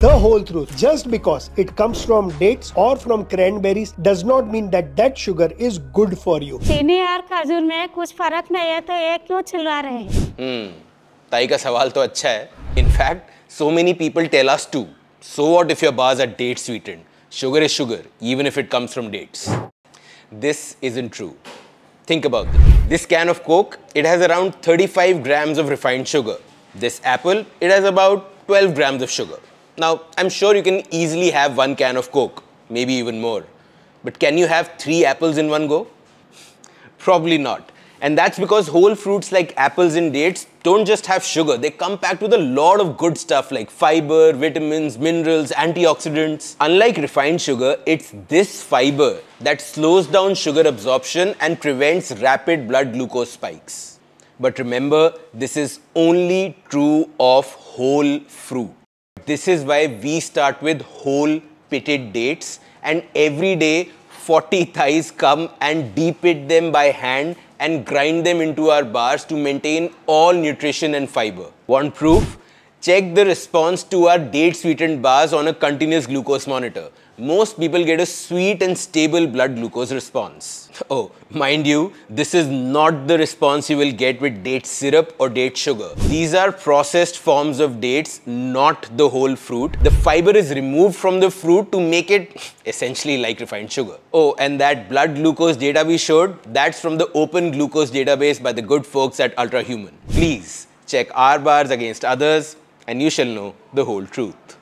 The whole truth. Just because it comes from dates or from cranberries does not mean that sugar is good for you. चीनी और खजूर में कुछ फर्क नहीं है तो ये क्यों छिलवा रहे हैं? ताई का सवाल तो अच्छा है. In fact, so many people tell us too. So what if your bars are date sweetened? Sugar is sugar, even if it comes from dates. This isn't true. Think about this. This can of Coke, it has around 35 grams of refined sugar. This apple, it has about 12 grams of sugar. Now, I'm sure you can easily have one can of Coke, maybe even more. But can you have 3 apples in one go? Probably not. And that's because whole fruits like apples and dates don't just have sugar. They come packed with a lot of good stuff like fiber, vitamins, minerals, antioxidants. Unlike refined sugar, it's this fiber that slows down sugar absorption and prevents rapid blood glucose spikes. But remember, this is only true of whole fruit. This is why we start with whole pitted dates, and every day 40 Thais come and de-pit them by hand and grind them into our bars to maintain all nutrition and fiber. Want proof? Check the response to our date-sweetened bars on a continuous glucose monitor. Most people get a sweet and stable blood glucose response. Oh, mind you, this is not the response you will get with date syrup or date sugar. These are processed forms of dates, not the whole fruit. The fiber is removed from the fruit to make it essentially like refined sugar. Oh, and that blood glucose data we showed, that's from the open glucose database by the good folks at UltraHuman. Please check our bars against others, and you shall know the whole truth.